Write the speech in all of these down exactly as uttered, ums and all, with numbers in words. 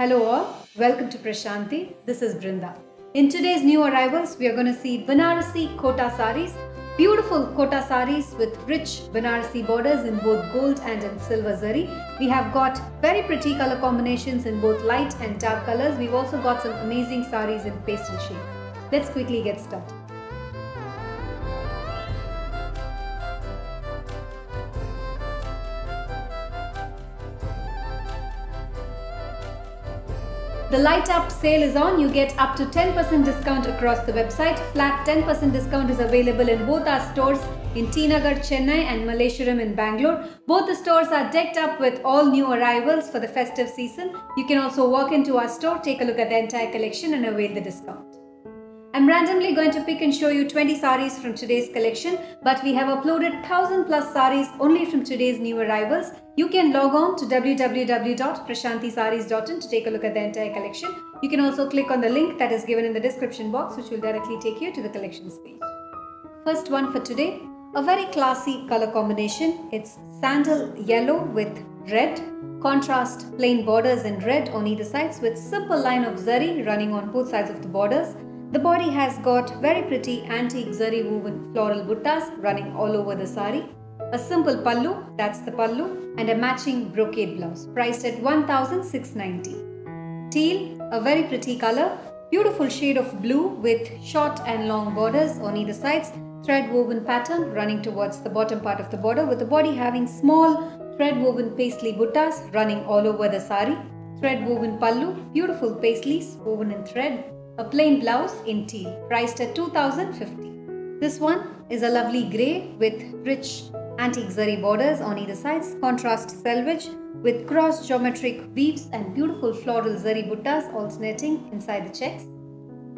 Hello all, welcome to Prashanti. This is Brinda. In today's new arrivals, we are going to see Banarasi Kota saris, beautiful Kota saris with rich Banarasi borders in both gold and in silver zari. We have got very pretty color combinations in both light and dark colors. We've also got some amazing saris in pastel shades. Let's quickly get started. The light up sale is on. You get up to ten percent discount across the website. Flat ten percent discount is available in both our stores in T Nagar, Chennai and Malleshwaram in Bangalore. Both the stores are decked up with all new arrivals for the festive season. You can also walk into our store, take a look at the entire collection and avail the discount. I'm randomly going to pick and show you twenty saris from today's collection, but we have uploaded one thousand plus saris only from today's new arrivals. You can log on to w w w dot prashanti sarees dot in to take a look at the entire collection. You can also click on the link that is given in the description box, which will directly take you to the collections page. First one for today, a very classy color combination. It's sandal yellow with red, contrast plain borders in red on either sides with simple line of zari running on both sides of the borders. The body has got very pretty antique zari woven floral buttas running all over the sari. A simple pallu, that's the pallu, and a matching brocade blouse priced at one thousand six hundred ninety. Teal, a very pretty color, beautiful shade of blue with short and long borders on either sides, thread woven pattern running towards the bottom part of the border with the body having small thread woven paisley buttas running all over the sari. Thread woven pallu, beautiful paisleys woven in thread. A plain blouse in teal, priced at two thousand fifty. This one is a lovely grey with rich antique zari borders on either sides, contrast selvedge with cross geometric weaves and beautiful floral zari buttas alternating inside the checks.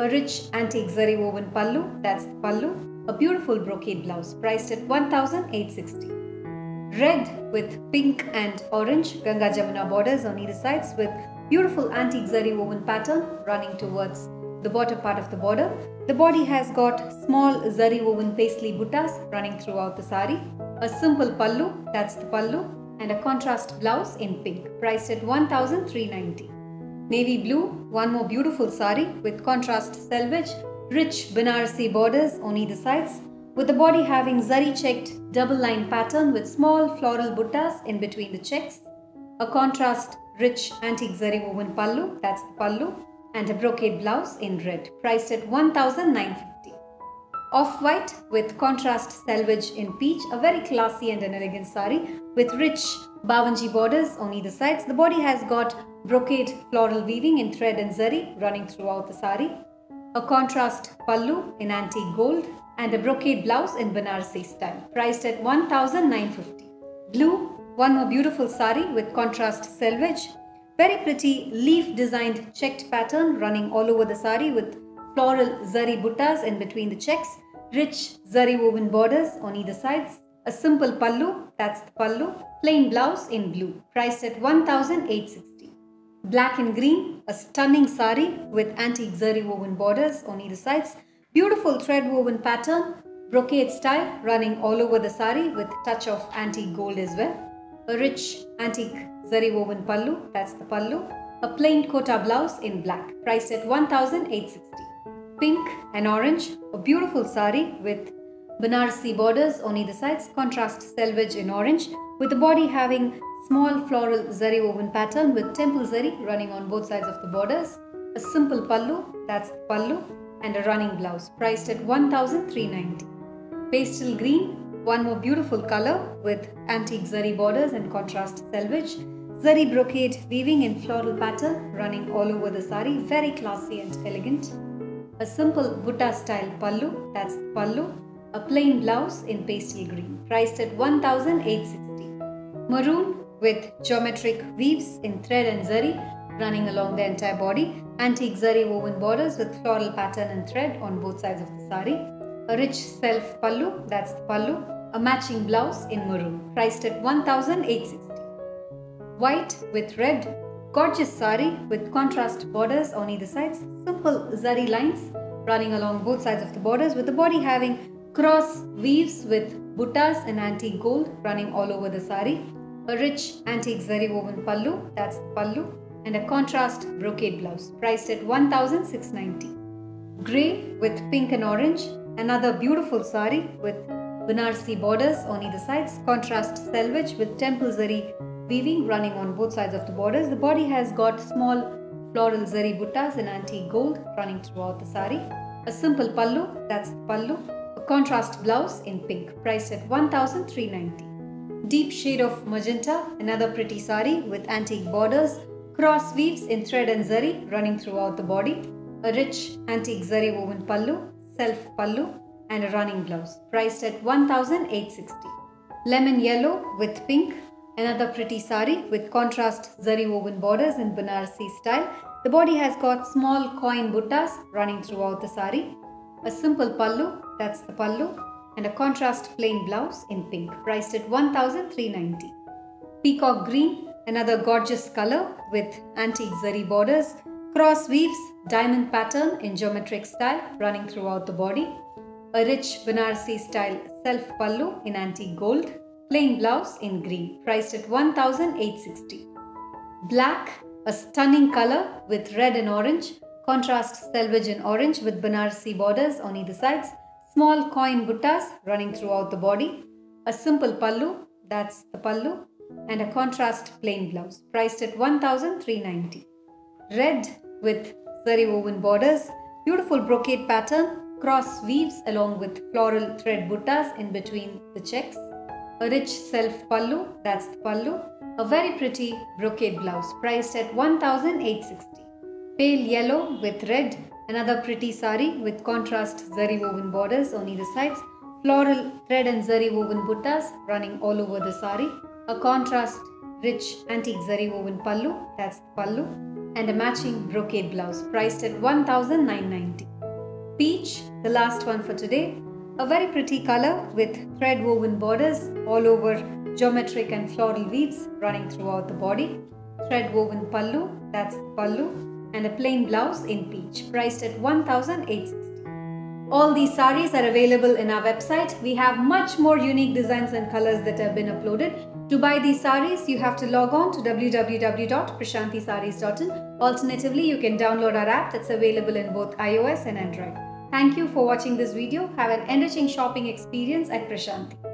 A rich antique zari woven pallu, that's the pallu, a beautiful brocade blouse priced at one thousand eight hundred sixty. Red with pink and orange ganga jamuna borders on either sides with beautiful antique zari woven pattern running towards the bottom part of the border. The body has got small zari woven paisley buttas running throughout the sari. A simple pallu, that's the pallu, and a contrast blouse in pink priced at one thousand three hundred ninety. Navy blue, one more beautiful sari with contrast selvedge, rich Banarasi borders on either sides with the body having zari checked double line pattern with small floral buttas in between the checks. A contrast rich antique zari woven pallu, that's the pallu, and a brocade blouse in red, priced at one thousand nine hundred fifty. Off-white with contrast selvedge in peach, a very classy and an elegant sari with rich bavangi borders on either sides. The body has got brocade floral weaving in thread and zari running throughout the sari. A contrast pallu in antique gold and a brocade blouse in Banarasi style, priced at one thousand nine hundred fifty. Blue, one more beautiful sari with contrast selvedge, very pretty leaf designed checked pattern running all over the sari with floral zari buttas in between the checks, rich zari woven borders on either sides, a simple pallu, that's the pallu, plain blouse in blue, priced at one thousand eight hundred sixty. Black and green, a stunning sari with antique zari woven borders on either sides, beautiful thread woven pattern, brocade style running all over the sari with touch of antique gold as well. A rich antique zari woven pallu, that's the pallu, a plain kota blouse in black, priced at one thousand eight hundred sixty. Pink and orange, a beautiful sari with Banarasi borders on either sides, contrast selvedge in orange, with the body having small floral zari woven pattern with temple zari running on both sides of the borders. A simple pallu, that's the pallu, and a running blouse, priced at one thousand three hundred ninety. Pastel green, one more beautiful color with antique zari borders and contrast selvedge, zari brocade weaving in floral pattern running all over the sari, very classy and elegant. A simple butta style pallu, that's the pallu, a plain blouse in pastel green, priced at one thousand eight hundred sixty. Maroon with geometric weaves in thread and zari running along the entire body, antique zari woven borders with floral pattern and thread on both sides of the sari. A rich self pallu, that's the pallu, a matching blouse in maroon, priced at one thousand eight hundred sixty. White with red, gorgeous sari with contrast borders on either sides, simple zari lines running along both sides of the borders with the body having cross weaves with buttas and antique gold running all over the sari. A rich antique zari woven pallu, that's the pallu, and a contrast brocade blouse priced at one thousand six hundred ninety. Grey with pink and orange, another beautiful sari with banarasi borders on either sides, contrast selvedge with temple zari weaving running on both sides of the borders. The body has got small floral zari buttas in antique gold running throughout the sari. A simple pallu, that's the pallu, a contrast blouse in pink priced at one thousand three hundred ninety. Deep shade of magenta, another pretty sari with antique borders, cross weaves in thread and zari running throughout the body, a rich antique zari woven pallu, self pallu and a running blouse priced at one thousand eight hundred sixty. Lemon yellow with pink, another pretty sari with contrast zari woven borders in Banarasi style. The body has got small coin buttas running throughout the sari, a simple pallu, that's the pallu, and a contrast plain blouse in pink priced at one thousand three hundred ninety. Peacock green, another gorgeous color with antique zari borders, cross weaves, diamond pattern in geometric style running throughout the body, a rich Banarasi style self pallu in antique gold, plain blouse in green priced at one thousand eight hundred sixty. Black, a stunning color with red and orange, contrast selvedge and orange with Banarasi borders on either sides, small coin buttas running throughout the body, a simple pallu, that's the pallu, and a contrast plain blouse priced at one thousand three hundred ninety. Red with zari woven borders, beautiful brocade pattern, cross weaves along with floral thread buttas in between the checks, a rich self pallu, that's the pallu, a very pretty brocade blouse priced at one thousand eight hundred sixty. Pale yellow with red, another pretty sari with contrast zari woven borders on either sides, floral thread and zari woven buttas running all over the sari, a contrast rich antique zari woven pallu, that's the pallu, and a matching brocade blouse priced at one thousand nine hundred ninety. Peach, the last one for today, a very pretty color with thread woven borders all over, geometric and floral weaves running throughout the body, thread woven pallu, that's the pallu, and a plain blouse in peach priced at one thousand eight hundred sixty. All these sarees are available in our website. We have much more unique designs and colors that have been uploaded. To buy these sarees, you have to log on to w w w dot prashanti sarees dot in. Alternatively, you can download our app that's available in both i O S and Android. Thank you for watching this video. Have an enriching shopping experience at Prashanti.